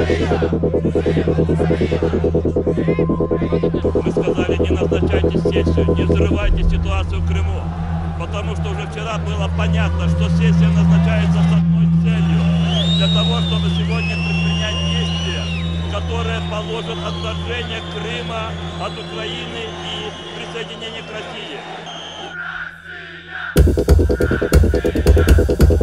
Сказали не назначайте сессию, не взрывайте ситуацию в Крыму, потому что уже вчера было понятно, что сессия назначается с одной целью, для того, чтобы сегодня предпринять действия, которые положат отторжение Крыма от Украины и присоединение к России.